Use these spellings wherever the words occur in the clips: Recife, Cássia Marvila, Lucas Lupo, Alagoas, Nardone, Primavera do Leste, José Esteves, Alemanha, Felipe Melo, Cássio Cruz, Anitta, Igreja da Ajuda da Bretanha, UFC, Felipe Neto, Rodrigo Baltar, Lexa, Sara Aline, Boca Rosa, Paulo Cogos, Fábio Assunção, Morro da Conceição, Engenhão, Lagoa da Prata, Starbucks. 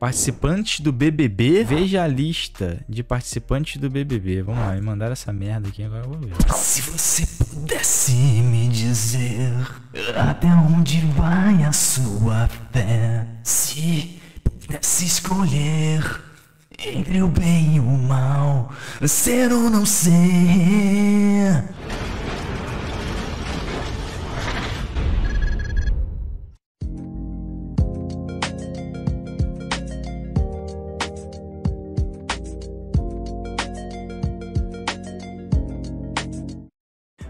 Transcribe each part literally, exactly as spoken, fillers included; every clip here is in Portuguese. Participantes do B B B? Veja a lista de participantes do B B B. Vamos lá, me mandaram essa merda aqui, agora eu vou ver. Se você pudesse me dizer até onde vai a sua fé, se pudesse escolher entre o bem e o mal, ser ou não ser...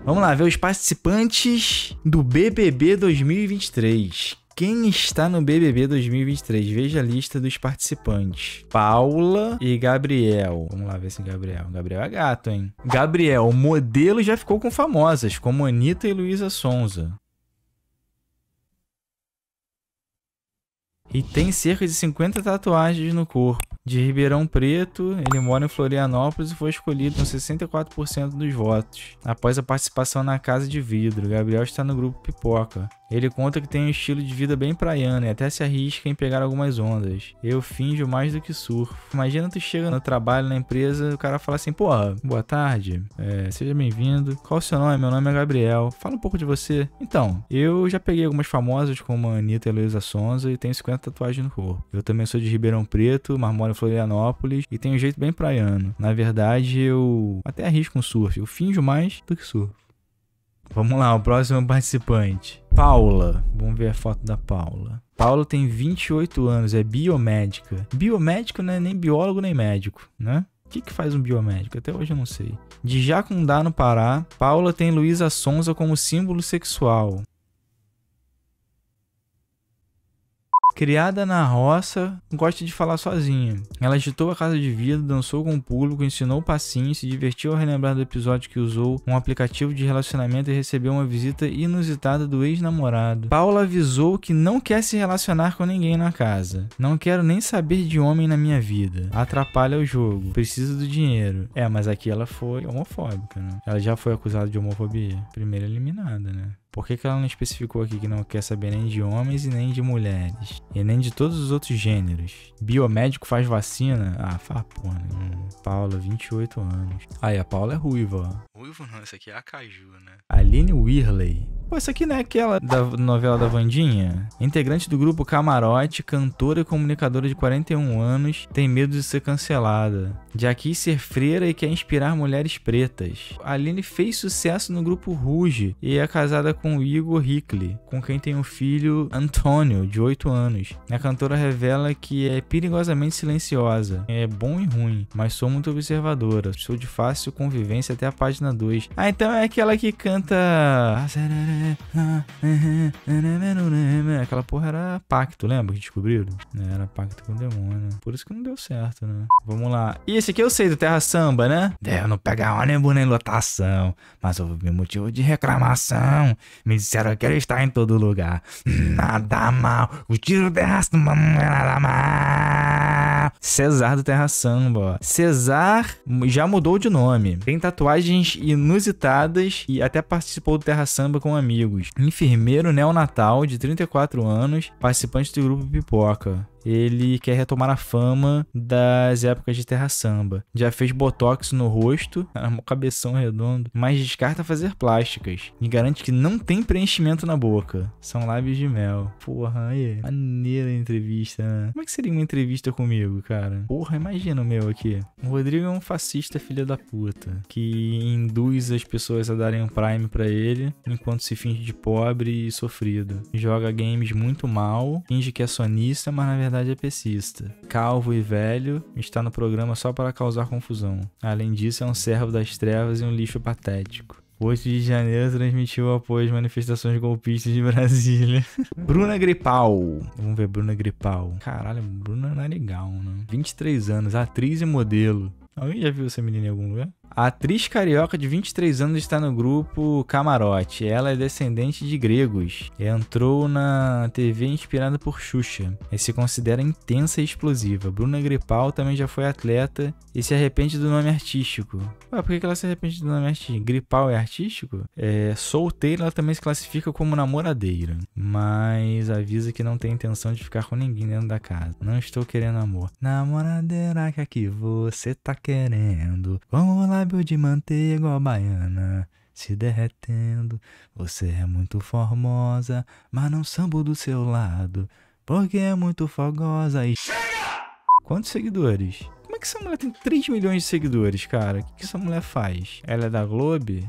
Vamos lá ver os participantes do B B B dois mil e vinte e três. Quem está no B B B dois mil e vinte e três? Veja a lista dos participantes. Paula e Gabriel. Vamos lá ver se Gabriel. Gabriel é gato, hein? Gabriel, modelo, já ficou com famosas, como Anitta e Luísa Sonza. E tem cerca de cinquenta tatuagens no corpo. De Ribeirão Preto, ele mora em Florianópolis e foi escolhido com sessenta e quatro por cento dos votos. Após a participação na Casa de Vidro, Gabriel está no grupo Pipoca. Ele conta que tem um estilo de vida bem praiano e até se arrisca em pegar algumas ondas. Eu finjo mais do que surfo. Imagina tu chega no trabalho, na empresa, o cara fala assim, porra, boa tarde, é, seja bem-vindo. Qual o seu nome? Meu nome é Gabriel. Fala um pouco de você. Então, eu já peguei algumas famosas como a Anitta e a Luísa Sonza e tenho cinquenta tatuagens no corpo. Eu também sou de Ribeirão Preto, mas moro em Florianópolis e tenho um jeito bem praiano. Na verdade, eu até arrisco um surf. Eu finjo mais do que surfo. Vamos lá, o próximo participante. Paula. Vamos ver a foto da Paula. Paula tem vinte e oito anos, é biomédica. Biomédico não é nem biólogo nem médico, né? O que que faz um biomédico? Até hoje eu não sei. De Jacundá, no Pará, Paula tem Luísa Sonza como símbolo sexual. Criada na roça, gosta de falar sozinha. Ela agitou a Casa de Vida, dançou com o público, ensinou passinho, se divertiu ao relembrar do episódio que usou um aplicativo de relacionamento e recebeu uma visita inusitada do ex-namorado. Paula avisou que não quer se relacionar com ninguém na casa. Não quero nem saber de homem na minha vida. Atrapalha o jogo. Precisa do dinheiro. É, mas aqui ela foi homofóbica, né? Ela já foi acusada de homofobia. Primeira eliminada, né? Por que que ela não especificou aqui que não quer saber nem de homens e nem de mulheres? E nem de todos os outros gêneros. Biomédico faz vacina? Ah, faz porra, né? Paula, vinte e oito anos. Ah, e a Paula é ruiva, ó. Ruiva não, essa aqui é a Caju, né? Aline Whirley. Pô, essa aqui não é aquela da novela da Wandinha? Integrante do grupo Camarote, cantora e comunicadora de quarenta e um anos, tem medo de ser cancelada. Já quis ser freira e quer inspirar mulheres pretas. A Aline fez sucesso no grupo Rouge e é casada com o Igor Rickli, com quem tem um filho, Antônio, de oito anos. A cantora revela que é perigosamente silenciosa. É bom e ruim, mas sou muito observadora. Sou de fácil convivência até a página dois. Ah, então é aquela que canta... Aquela porra era pacto, lembra que descobriram? Era pacto com o demônio. Por isso que não deu certo, né? Vamos lá. E esse aqui eu sei do Terra Samba, né? Devo não pegar ônibus nem lotação, mas houve motivo de reclamação. Me disseram que ele está em todo lugar. Nada mal. O tiro Terra Samba, nada mal. Cesar do Terra Samba. Cesar já mudou de nome. Tem tatuagens inusitadas e até participou do Terra Samba com amigos. Enfermeiro neonatal de trinta e quatro anos, participante do grupo Pipoca. Ele quer retomar a fama das épocas de Terra Samba. Já fez botox no rosto, um cabeção redondo, mas descarta fazer plásticas. E garante que não tem preenchimento na boca. São lábios de mel. Porra, aí. Maneira a entrevista, né? Como é que seria uma entrevista comigo, cara? Porra, imagina o meu aqui. O Rodrigo é um fascista filho da puta, que induz as pessoas a darem um prime pra ele, enquanto se finge de pobre e sofrido. Joga games muito mal, finge que é sonista, mas na verdade é pesista. Calvo e velho, está no programa só para causar confusão. Além disso, é um servo das trevas e um lixo patético. oito de janeiro transmitiu apoio às manifestações golpistas de Brasília. Bruna Gripal. Vamos ver Bruna Gripal. Caralho, Bruna Narigal, né? vinte e três anos, atriz e modelo. Alguém já viu essa menina em algum lugar? A atriz carioca de vinte e três anos está no grupo Camarote. Ela é descendente de gregos. Entrou na T V inspirada por Xuxa e se considera intensa e explosiva. Bruna Gripal também já foi atleta e se arrepende do nome artístico. Ué, por que ela se arrepende do nome artístico? Gripal é artístico? É, solteira, ela também se classifica como namoradeira. Mas avisa que não tem intenção de ficar com ninguém dentro da casa. Não estou querendo amor. Namoradeira que aqui você tá querendo. Vamos lá, de manteiga igual baiana, se derretendo. Você é muito formosa, mas não sambo do seu lado, porque é muito fogosa e... Chega! Quantos seguidores? Como é que essa mulher tem três milhões de seguidores, cara? O que essa mulher faz? Ela é da Globo?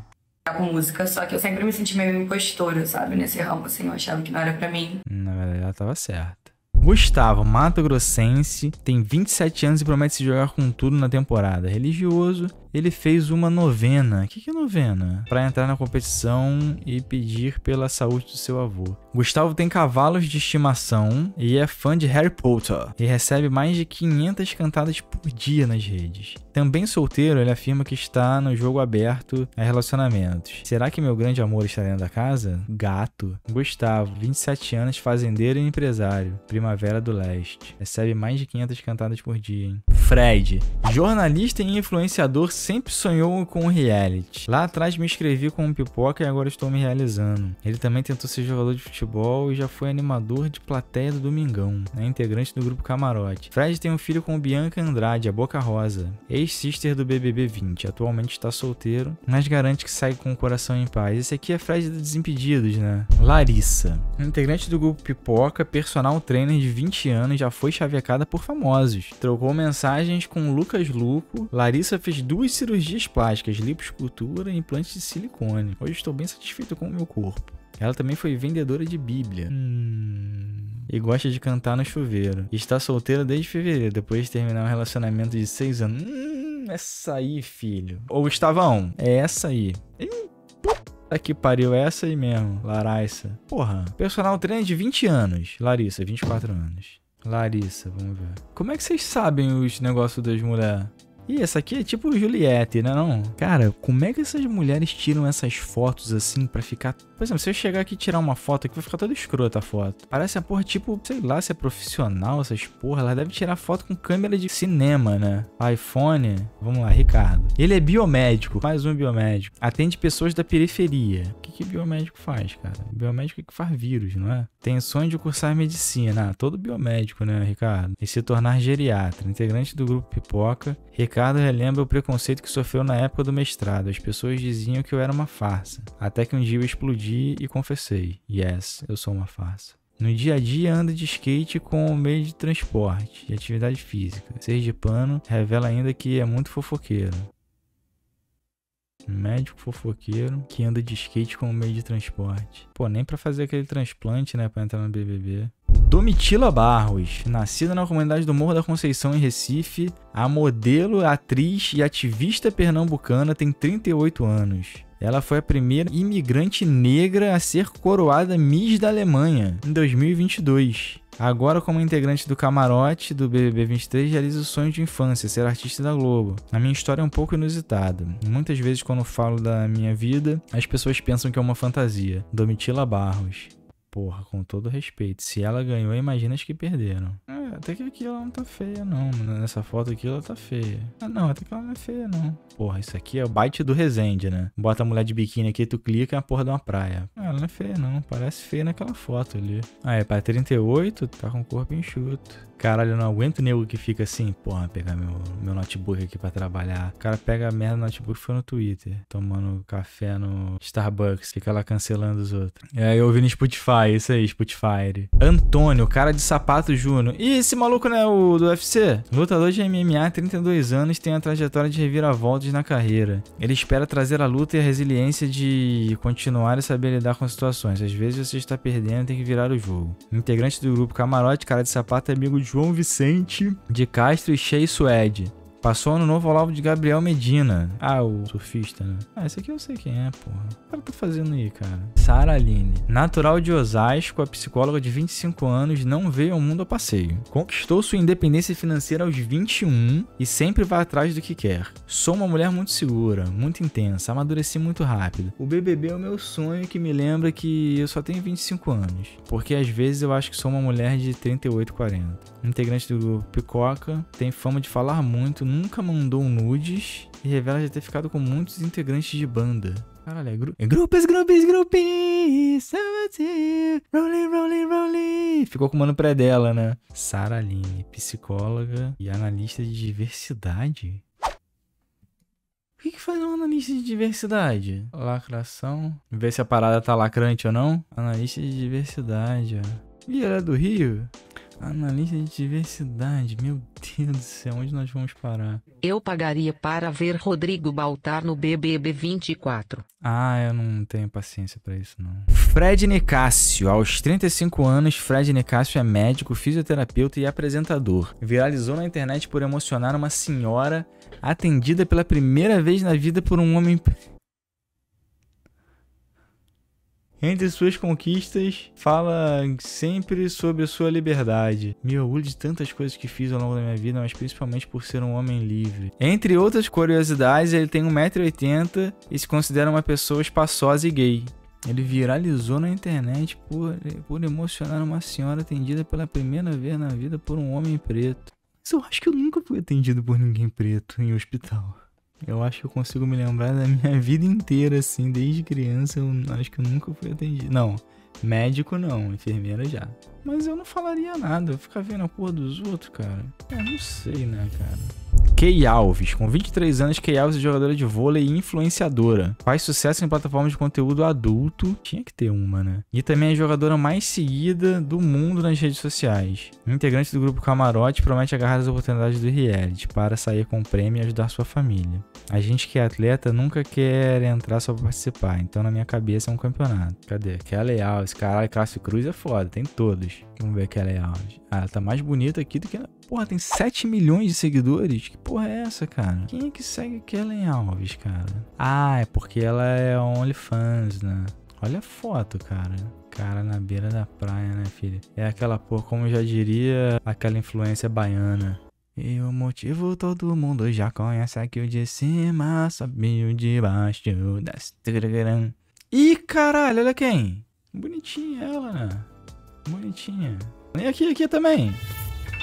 Com música, só que eu sempre me senti meio impostora, sabe? Nesse ramo, assim, eu achava que não era pra mim. Na verdade, ela tava certa. Gustavo, Mato Grossense, tem vinte e sete anos e promete se jogar com tudo na temporada. Religioso, ele fez uma novena. O que, que é novena? Pra entrar na competição e pedir pela saúde do seu avô. Gustavo tem cavalos de estimação e é fã de Harry Potter. E recebe mais de quinhentas cantadas por dia nas redes. Também solteiro, ele afirma que está no jogo aberto a relacionamentos. Será que meu grande amor está dentro da casa? Gato. Gustavo, vinte e sete anos, fazendeiro e empresário. Primavera do Leste. Recebe mais de quinhentas cantadas por dia, hein? Fred, jornalista e influenciador, sempre sonhou com reality. Lá atrás me inscrevi com um pipoca e agora estou me realizando. Ele também tentou ser jogador de futebol e já foi animador de plateia do Domingão. É integrante do grupo Camarote. Fred tem um filho com Bianca Andrade, a Boca Rosa. Ex-sister do B B B vinte. Atualmente está solteiro, mas garante que sai com o coração em paz. Esse aqui é Fred dos Desimpedidos, né? Larissa, integrante do grupo Pipoca, personal trainer de vinte anos, já foi chavecada por famosos. Trocou mensagens com Lucas Lupo. Larissa fez duas cirurgias plásticas, liposcultura e implantes de silicone. Hoje estou bem satisfeito com o meu corpo. Ela também foi vendedora de bíblia. Hum... E gosta de cantar no chuveiro. Está solteira desde fevereiro, depois de terminar um relacionamento de seis anos. Hum, essa aí, filho. Ô, Gustavão, é essa aí. Hum, puta. Aqui pariu, essa aí mesmo, Larissa. Porra. Personal trainer de vinte anos. Larissa, vinte e quatro anos. Larissa, vamos ver. Como é que vocês sabem os negócios das mulheres? Ih, essa aqui é tipo Juliette, né não? Cara, como é que essas mulheres tiram essas fotos assim pra ficar... Por exemplo, se eu chegar aqui e tirar uma foto aqui, vai ficar toda escrota a foto. Parece a porra tipo, sei lá, se é profissional essas porra. Ela deve tirar foto com câmera de cinema, né? iPhone. Vamos lá, Ricardo. Ele é biomédico. Mais um biomédico. Atende pessoas da periferia. O que que biomédico faz, cara? Biomédico é que faz vírus, não é? Tem sonho de cursar medicina. Ah, todo biomédico, né, Ricardo? E se tornar geriatra. Integrante do grupo Pipoca. Ricardo. Ricardo relembra o preconceito que sofreu na época do mestrado. As pessoas diziam que eu era uma farsa. Até que um dia eu explodi e confessei. Yes, eu sou uma farsa. No dia a dia anda de skate com meio de transporte e atividade física. Seis de pano revela ainda que é muito fofoqueiro. Médico fofoqueiro que anda de skate com meio de transporte. Pô, nem pra fazer aquele transplante, né, pra entrar no B B B. Domitila Barros, nascida na comunidade do Morro da Conceição, em Recife, a modelo, atriz e ativista pernambucana, tem trinta e oito anos. Ela foi a primeira imigrante negra a ser coroada Miss da Alemanha, em dois mil e vinte e dois. Agora, como integrante do Camarote do B B B vinte e três, realiza o sonho de infância, ser artista da Globo. A minha história é um pouco inusitada. Muitas vezes, quando falo da minha vida, as pessoas pensam que é uma fantasia. Domitila Barros. Porra, com todo respeito. Se ela ganhou, imagina as que perderam. É, até que aqui ela não tá feia, não. Nessa foto aqui ela tá feia. Ah, não, até que ela não é feia, não. Porra, isso aqui é o bite do Resende, né? Bota a mulher de biquíni aqui, tu clica, é a porra de uma praia. Ah, ela não é feia, não. Parece feia naquela foto ali. Ah, é pra trinta e oito, tá com o corpo enxuto. Caralho, eu não aguento nego que fica assim. Porra, pegar meu, meu notebook aqui pra trabalhar. O cara pega a merda do notebook e foi no Twitter. Tomando café no Starbucks. Fica lá cancelando os outros. É, eu ouvi no Spotify. Isso aí, Spotify. Antônio, cara de sapato júnior. Ih, esse maluco não é o do U F C? Lutador de M M A, trinta e dois anos, tem a trajetória de reviravoltas na carreira. Ele espera trazer a luta e a resiliência de continuar e saber lidar com situações. Às vezes você está perdendo e tem que virar o jogo. Integrante do grupo Camarote, cara de sapato, é amigo de João Vicente de Castro e Shea Suede. Passou ano novo ao lado de Gabriel Medina. Ah, o surfista, né? Ah, esse aqui eu sei quem é, porra. O cara tá fazendo aí, cara. Sara Aline. Natural de Osasco, a psicóloga de vinte e cinco anos, não veio ao mundo a passeio. Conquistou sua independência financeira aos vinte e um e sempre vai atrás do que quer. Sou uma mulher muito segura, muito intensa, amadureci muito rápido. O B B B é o meu sonho que me lembra que eu só tenho vinte e cinco anos. Porque às vezes eu acho que sou uma mulher de trinta e oito, quarenta. Integrante do grupo Picoca, tem fama de falar muito, nunca mandou nudes e revela já ter ficado com muitos integrantes de banda. Caralho, é gru... grupos, grupos, grupos. Rolling, rolling, rolling. Ficou com o mano pré dela, né? Sara Aline, psicóloga e analista de diversidade. O que, que faz um analista de diversidade? Lacração. Ver se a parada tá lacrante ou não. Analista de diversidade, ó. Ih, era do Rio? Analista de diversidade, meu Deus do céu, onde nós vamos parar? Eu pagaria para ver Rodrigo Baltar no B B B vinte e quatro. Ah, eu não tenho paciência pra isso, não. Fred Nicásio. Aos trinta e cinco anos, Fred Nicásio é médico, fisioterapeuta e apresentador. Viralizou na internet por emocionar uma senhora atendida pela primeira vez na vida por um homem... Entre suas conquistas, fala sempre sobre a sua liberdade. Me orgulho de tantas coisas que fiz ao longo da minha vida, mas principalmente por ser um homem livre. Entre outras curiosidades, ele tem um metro e oitenta e se considera uma pessoa espaçosa e gay. Ele viralizou na internet por, por emocionar uma senhora atendida pela primeira vez na vida por um homem preto. Mas eu acho que eu nunca fui atendido por ninguém preto em hospital. Eu acho que eu consigo me lembrar da minha vida inteira, assim, desde criança, eu acho que eu nunca fui atendido. Não, médico não, enfermeira já. Mas eu não falaria nada, eu ficava vendo a porra dos outros, cara. Eu não sei, né, cara. Kay Alves. Com vinte e três anos, Kay Alves é jogadora de vôlei e influenciadora. Faz sucesso em plataformas de conteúdo adulto. Tinha que ter uma, né? E também é a jogadora mais seguida do mundo nas redes sociais. Integrante do grupo Camarote, promete agarrar as oportunidades do reality para sair com o prêmio e ajudar sua família. A gente que é atleta nunca quer entrar só pra participar, então na minha cabeça é um campeonato. Cadê? Kelly Alves, caralho, Cássio Cruz é foda, tem todos. Vamos ver a Kelly Alves. Ah, ela tá mais bonita aqui do que... Porra, tem sete milhões de seguidores? Que porra é essa, cara? Quem é que segue a Kelly Alves, cara? Ah, é porque ela é OnlyFans, né? Olha a foto, cara. Cara, na beira da praia, né, filho? É aquela porra, como eu já diria, aquela influência baiana. E o motivo todo mundo já conhece, aqui o de cima, sobe o de baixo, desce. Ih, caralho, olha quem? Bonitinha ela, né? Bonitinha. E aqui, aqui também.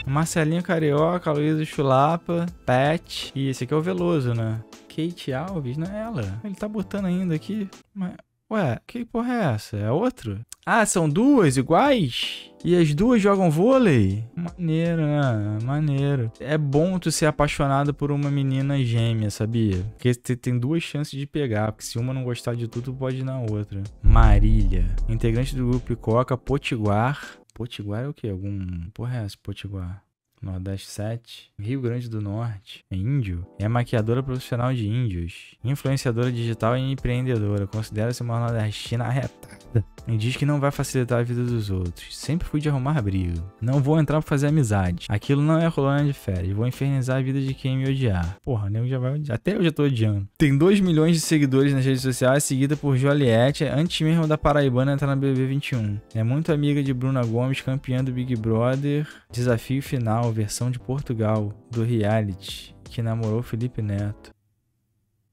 Marcelinho Carioca, Luísa Chulapa, Pat. E esse aqui é o Veloso, né? Kate Alves, não é ela? Ele tá botando ainda aqui. Mas, ué, que porra é essa? É outro? Ah, são duas iguais? E as duas jogam vôlei? Maneiro, né? Maneiro. É bom tu ser apaixonado por uma menina gêmea, sabia? Porque você tem duas chances de pegar. Porque se uma não gostar de tudo, pode ir na outra. Marília. Integrante do grupo Picoca, Potiguar. Potiguar é o quê? Algum... Porra é essa, Potiguar? Nordeste sete. Rio Grande do Norte. É índio. É maquiadora profissional de índios. Influenciadora digital e empreendedora. Considera-se uma nordestina arretada. E diz que não vai facilitar a vida dos outros. Sempre fui de arrumar briga. Não vou entrar pra fazer amizade. Aquilo não é colônia de férias. Vou infernizar a vida de quem me odiar. Porra, o nego já vai odiar. Até eu já tô odiando. Tem dois milhões de seguidores nas redes sociais, seguida por Juliette, antes mesmo da paraibana entrar na B B B vinte e um. É muito amiga de Bruna Gomes, campeã do Big Brother. Desafio final. Versão de Portugal do reality que namorou Felipe Neto.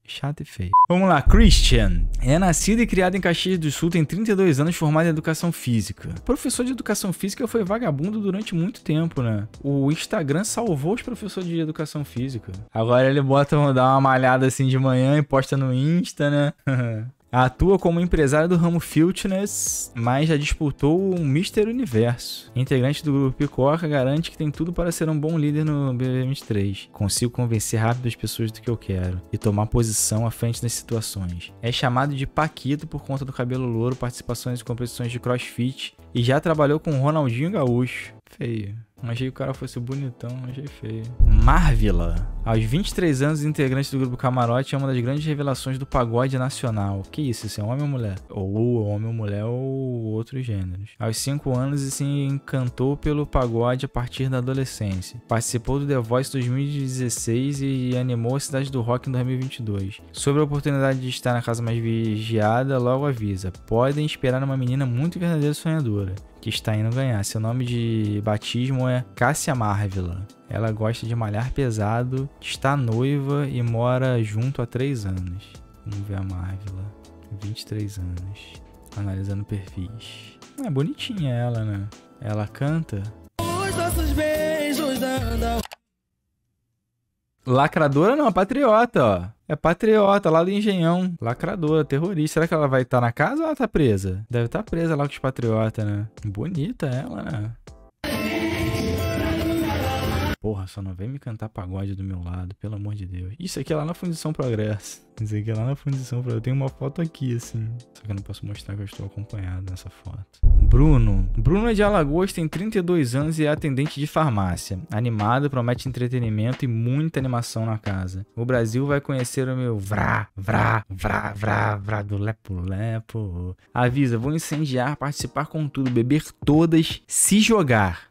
Chato e feio. Vamos lá, Christian. É nascido e criado em Caxias do Sul, tem trinta e dois anos, formado em Educação Física. Professor de Educação Física foi vagabundo durante muito tempo, né? O Instagram salvou os professores de Educação Física. Agora ele bota, dá uma malhada assim de manhã e posta no Insta, né? Atua como empresário do ramo fitness, mas já disputou o mister Universo. Integrante do grupo Picoca, garante que tem tudo para ser um bom líder no B B B vinte e três. Consigo convencer rápido as pessoas do que eu quero e tomar posição à frente das situações. É chamado de Paquito por conta do cabelo louro, participações em competições de crossfit e já trabalhou com Ronaldinho Gaúcho. Feio. Achei que o cara fosse bonitão, achei feio. Marvila. Aos vinte e três anos, integrante do grupo Camarote, é uma das grandes revelações do pagode nacional. Que isso? Isso é homem ou mulher? Ou homem ou mulher ou outros gêneros. Aos cinco anos, se encantou pelo pagode a partir da adolescência. Participou do The Voice dois mil e dezesseis e animou a cidade do rock em dois mil e vinte e dois. Sobre a oportunidade de estar na casa mais vigiada, logo avisa. Podem esperar uma menina muito verdadeira e sonhadora, que está indo ganhar. Seu nome de batismo é Cássia Marvila. Ela gosta de malhar pesado, está noiva e mora junto há três anos. Vamos ver a Marvila. vinte e três anos. Analisando perfis. É bonitinha ela, né? Ela canta. Os nossos beijos andam. Lacradora não, patriota, ó. É patriota lá do Engenhão. Lacradora, terrorista. Será que ela vai estar na casa ou ela tá presa? Deve estar presa lá com os patriotas, né? Bonita ela, né? Porra, só não vem me cantar pagode do meu lado, pelo amor de Deus. Isso aqui é lá na Fundição Progresso. Isso aqui é lá na Fundição Progresso. Eu tenho uma foto aqui, assim. Só que eu não posso mostrar que eu estou acompanhado nessa foto. Bruno. Bruno é de Alagoas, tem trinta e dois anos e é atendente de farmácia. Animado, promete entretenimento e muita animação na casa. O Brasil vai conhecer o meu vrá, vrá, vrá, vrá, vrá do lepo, lepo. Avisa, vou incendiar, participar com tudo, beber todas, se jogar.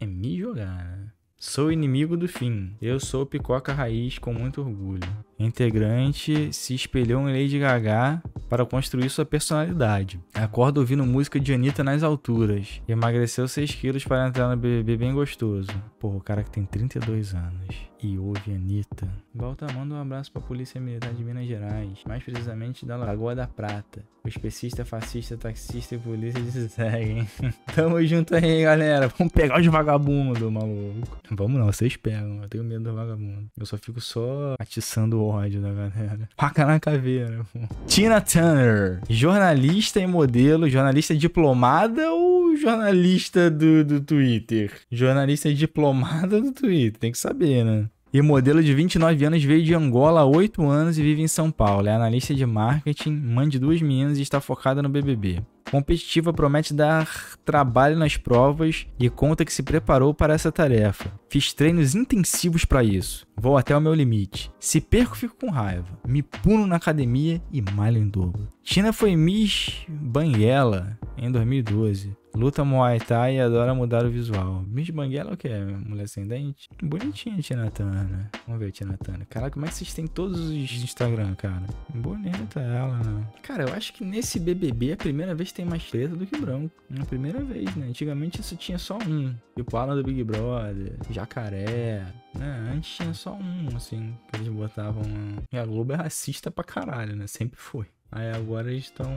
É me jogar, né? Sou inimigo do fim. Eu sou picoca raiz com muito orgulho. Integrante se espelhou em Lady Gaga para construir sua personalidade. Acorda ouvindo música de Anitta nas alturas. Emagreceu seis quilos para entrar no B B B bem gostoso. Porra, o cara que tem trinta e dois anos e ouve Anitta. Volta, manda um abraço para a Polícia Militar de Minas Gerais. Mais precisamente da Lagoa da Prata. Os pesquistas, fascistas, taxistas e polícia se seguem. Tamo junto aí, galera. Vamos pegar os vagabundos, maluco. Vamos não, vocês pegam. Eu tenho medo do vagabundo. Eu só fico só atiçando o ódio da galera. Faca na caveira, pô. Tina Turner. Jornalista e modelo. Jornalista diplomada ou jornalista do, do Twitter? Jornalista diplomada do Twitter. Tem que saber, né? E modelo de vinte e nove anos, veio de Angola há oito anos e vive em São Paulo. É analista de marketing, mãe de duas meninas e está focada no B B B. Competitiva, promete dar trabalho nas provas e conta que se preparou para essa tarefa. Fiz treinos intensivos para isso. Vou até o meu limite. Se perco, fico com raiva. Me puno na academia e malho em dobro. Tina foi Miss Banguela em dois mil e doze. Luta Muay Thai e adora mudar o visual. Miss Banguela é o que? Mulher sem dente? Bonitinha a Tina Turner. Vamos ver a Tina Turner. Caraca, como é que vocês têm todos os Instagram, cara? Bonita ela, né? Cara, eu acho que nesse B B B a primeira vez tem mais preta do que branco. Na primeira vez, né? Antigamente isso tinha só um. Tipo, Alan do Big Brother, Jacaré... É, antes tinha só um, assim, que eles botavam... E a Globo é racista pra caralho, né? Sempre foi. Aí agora eles estão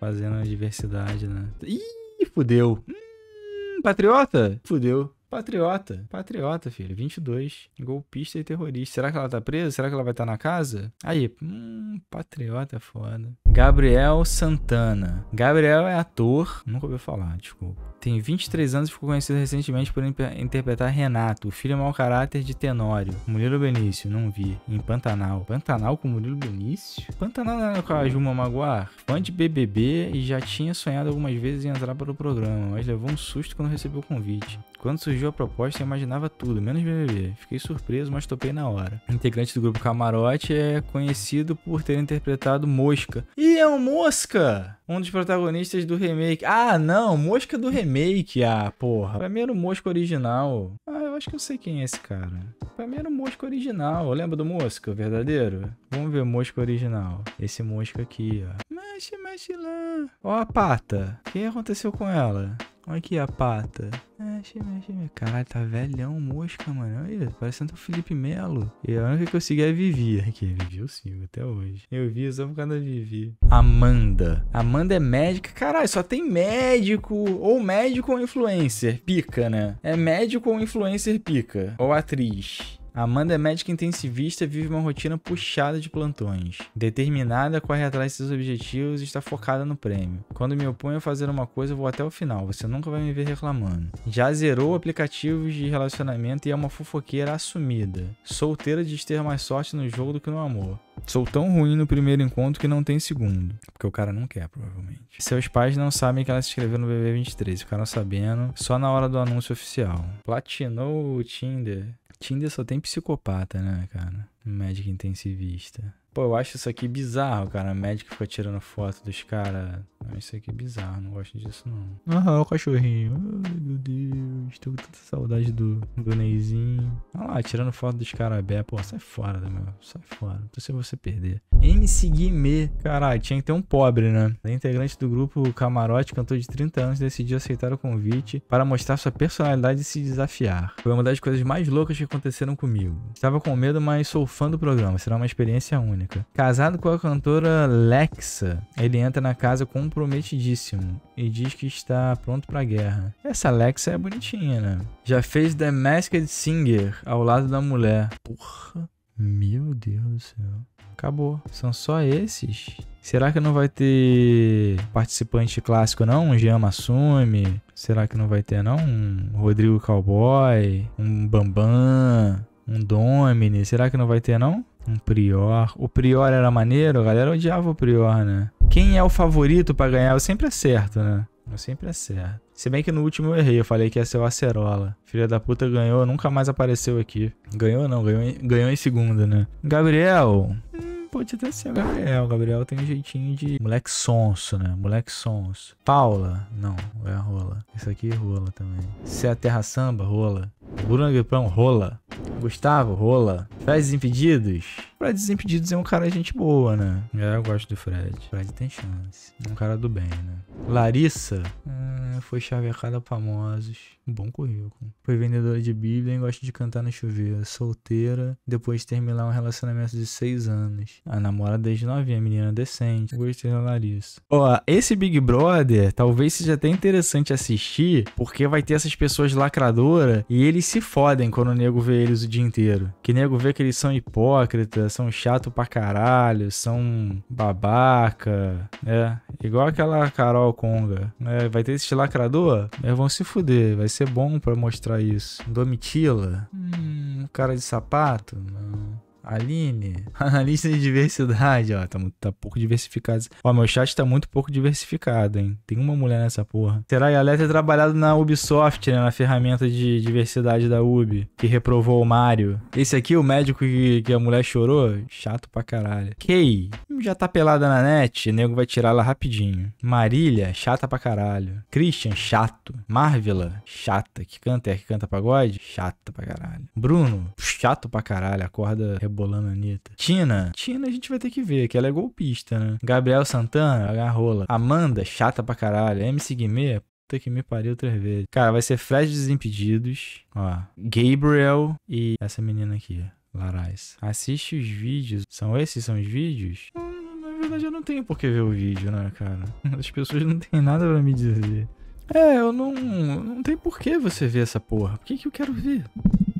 fazendo a diversidade, né? Ih! Ih, fudeu. Hum, patriota? Fudeu. Patriota. Patriota, filho. vinte e dois. Golpista e terrorista. Será que ela tá presa? Será que ela vai estar tá na casa? Aí. Hum, patriota é foda. Gabriel Santana. Gabriel é ator. Nunca ouviu falar, desculpa. Tem vinte e três anos e ficou conhecido recentemente por interpretar Renato, o filho mau caráter de Tenório. Murilo Benício, não vi. Em Pantanal. Pantanal com Murilo Benício? Pantanal era com a Juma Maguar? Fã de B B B e já tinha sonhado algumas vezes em entrar para o programa, mas levou um susto quando recebeu o convite. Quando surgiu a proposta, eu imaginava tudo, menos B B B. Fiquei surpreso, mas topei na hora. Integrante do grupo Camarote é conhecido por ter interpretado Mosca. E é o Mosca! Um dos protagonistas do remake. Ah, não! Mosca do remake! Ah, porra! Pra mim era o Mosca original. Ah, eu acho que eu sei quem é esse cara. Pra mim era o Mosca original. Lembra do Mosca verdadeiro? Vamos ver o Mosca original. Esse Mosca aqui, ó. Mexe, mexe lá. Ó a pata. O que aconteceu com ela? Olha aqui a pata. Mexe, mexe, mexe. Caralho, tá velhão, Mosca, mano. Olha isso, parece tanto o Felipe Melo. E a única que eu sigo é a Vivi. Aqui, Vivi eu sigo até hoje. Eu vi só por causa da Vivi. Amanda. Amanda é médica. Caralho, só tem médico. Ou médico ou influencer. Pica, né? É médico ou influencer pica. Ou atriz. Amanda é médica intensivista e vive uma rotina puxada de plantões. Determinada, corre atrás de seus objetivos e está focada no prêmio. Quando me oponho a fazer uma coisa, eu vou até o final. Você nunca vai me ver reclamando. Já zerou aplicativos de relacionamento e é uma fofoqueira assumida. Solteira diz ter mais sorte no jogo do que no amor. Sou tão ruim no primeiro encontro que não tem segundo. Porque o cara não quer, provavelmente. Seus pais não sabem que ela se inscreveu no B B vinte e três. Ficaram sabendo só na hora do anúncio oficial. Platinou o Tinder. Tinder só tem psicopata, né, cara? Médico intensivista. Pô, eu acho isso aqui bizarro, cara. Médico fica tirando foto dos caras. Isso aqui é bizarro, não gosto disso, não. Ah, o cachorrinho. Ai, meu Deus. Tô com tanta saudade do, do Neizinho. Olha lá, tirando foto dos carabé. Pô, sai fora, meu. Sai fora. Não tô sem você perder. M C Guimê. Caralho, tinha que ter um pobre, né? A integrante do grupo Camarote, cantor de trinta anos, decidiu aceitar o convite para mostrar sua personalidade e se desafiar. Foi uma das coisas mais loucas que aconteceram comigo. Estava com medo, mas sou fã do programa. Será uma experiência única. Casado com a cantora Lexa, ele entra na casa com um comprometidíssimo e diz que está pronto pra guerra. Essa Alexa é bonitinha, né? Já fez The Masked Singer ao lado da mulher. Porra, meu Deus do céu. Acabou. São só esses? Será que não vai ter participante clássico, não? Um Jean Massume? Será que não vai ter, não? Um Rodrigo Cowboy? Um Bambam? Um Domini? Será que não vai ter, não? Um Prior. O Prior era maneiro? A galera odiava o Prior, né? Quem é o favorito pra ganhar? Eu sempre acerto, né? Eu sempre acerto. Se bem que no último eu errei. Eu falei que ia ser o Acerola. Filha da puta ganhou. Nunca mais apareceu aqui. Ganhou não. Ganhou em, ganhou em segunda, né? Gabriel. Hum, pode até ser o Gabriel. O Gabriel tem um jeitinho de... Moleque sonso, né? Moleque sonso. Paula. Não. É a rola. Isso aqui rola também. Se é a Terra Samba, rola. Bruno Gripão, rola. Gustavo, rola. Fred Desimpedidos. Fred Desimpedidos é um cara de gente boa, né? É, eu gosto do Fred. Fred tem chance. É um cara do bem, né? Larissa. Hum, foi chavecada a famosos. Um bom currículo. Foi vendedora de bíblia e gosta de cantar no chuveiro. Solteira. Depois de terminar um relacionamento de seis anos. A namora desde novinha. Menina decente. Gostei da Larissa. Ó, esse Big Brother talvez seja até interessante assistir, porque vai ter essas pessoas lacradoras e eles se fodem quando o nego vê eles o dia inteiro. Que nego vê que eles são hipócritas, são chato pra caralho, são babaca. É, igual aquela Carol Conga. É, vai ter esse lacrador? Eles vão se fuder, vai ser bom pra mostrar isso. Domitila? Hum, cara de sapato? Não. Aline, analista de diversidade, ó, tá, tá pouco diversificado. Ó, meu chat tá muito pouco diversificado, hein? Tem uma mulher nessa porra. Será que a Alex é trabalhado na Ubisoft, né? Na ferramenta de diversidade da Ubi, que reprovou o Mario. Esse aqui, o médico que, que a mulher chorou, chato pra caralho. Kay, já tá pelada na net, o nego vai tirar ela rapidinho. Marília, chata pra caralho. Christian, chato. Marvila, chata. Que canta, é que canta pagode? Chata pra caralho. Bruno, chato pra caralho, acorda rebolando. Bolando a Anitta. Tina. Tina a gente vai ter que ver, que ela é golpista, né? Gabriel Santana, agarrola. Amanda, chata pra caralho. M C Guimê, puta que me pariu três vezes. Cara, vai ser Fred Desimpedidos, ó. Gabriel e essa menina aqui, Larais. Assiste os vídeos. São esses? São os vídeos? Hum, na verdade eu não tenho por que ver o vídeo, né, cara? As pessoas não têm nada pra me dizer. É, eu não... Não tem por que você ver essa porra. Por que que eu quero ver?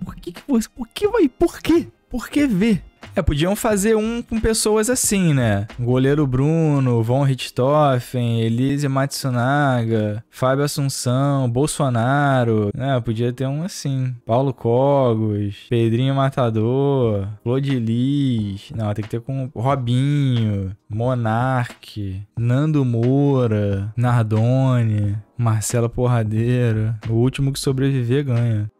Por que que você... Por que vai... Por quê? Por que ver? É, podiam fazer um com pessoas assim, né? Goleiro Bruno, Von Richthofen, Elise Matsunaga, Fábio Assunção, Bolsonaro. É, podia ter um assim. Paulo Cogos, Pedrinho Matador, Flor de Lis. Não, tem que ter com Robinho, Monarque, Nando Moura, Nardone, Marcela Porradeiro. O último que sobreviver ganha.